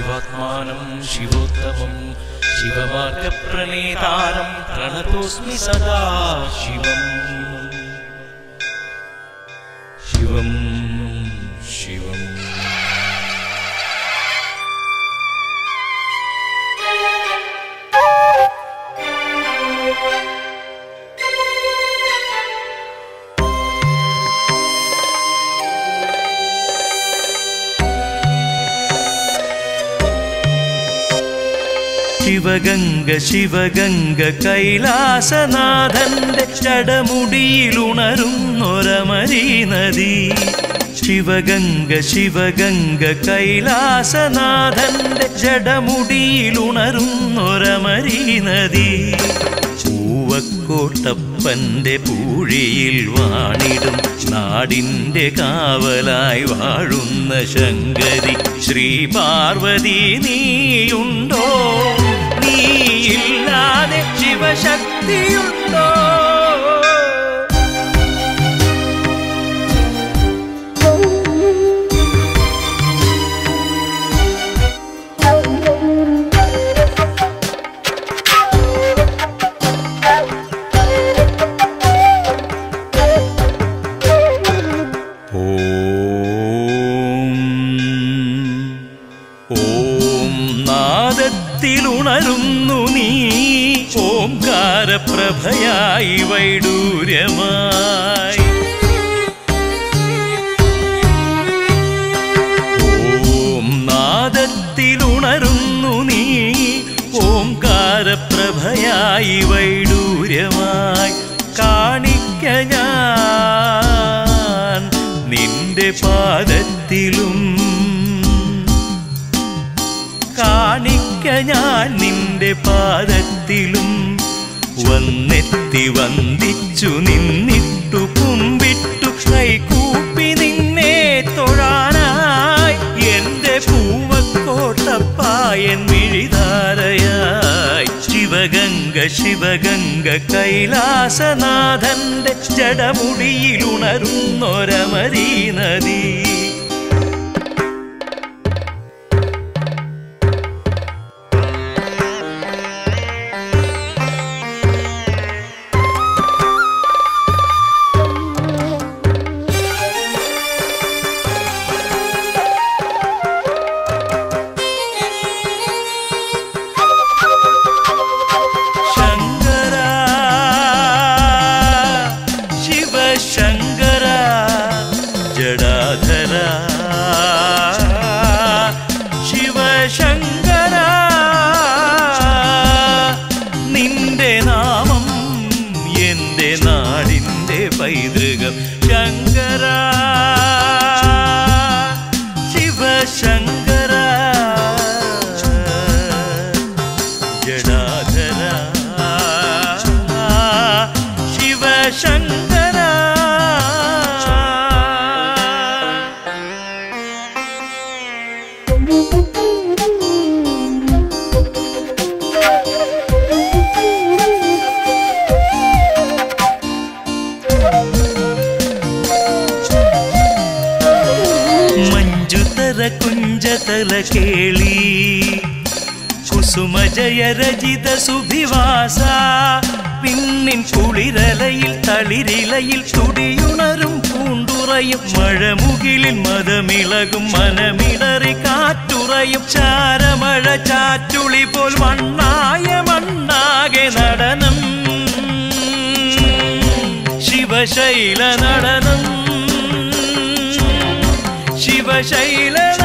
शिवात्मानं शिवोत्तमं शिवमार्गप्रणेतारं प्रणतोऽस्मि सदा शिवं शिवं शिवं சிவகங்க சிவகங்க கைலாசநாதന്റെ ചടമുടിയിലുണരുന്നൊരമരീ നദി ശിവഗംഗ ശിവഗംഗ കൈലാസനാഥന്റെ ജടമുടിയിലുണരുന്നൊരമരീ നദി പൂവക്കോട്ടപ്പന്റെ പൂഴിയിൽ വാണിടും നാടിന്റെ കാവലായി വാഴുന്ന ശങ്കരി ശ്രീ പാർവതി നീയുണ്ടോ നീയില്ലാതെ ശിവശക്തിയുണ്ടോ പ്രഭയായി വൈഡൂര്യമായി ഓം നാദത്തിലുണരുന്നു നീ ഓംകാരപ്രഭയായി വൈഡൂര്യമായി കാണിക്ക ഞാൻ നിന്റെ പാദത്തിലും കാണിക്ക ഞാൻ നിന്റെ പാദത്തിലും വന്നെത്തി വന്ദിച്ചു നിന്നിട്ടു കുമ്പിട്ടു കൈകൂപ്പി നിന്നെ തൊഴാനായി എന്റെ പൂവക്കോട്ടപ്പായൻ മിഴിതാരയായി ശിവഗംഗ ശിവഗംഗ കൈലാസനാഥന്റെ ജടമുടിയിലുണരുന്നൊരമരീ നദി ശൈല നടനം ശിവശൈല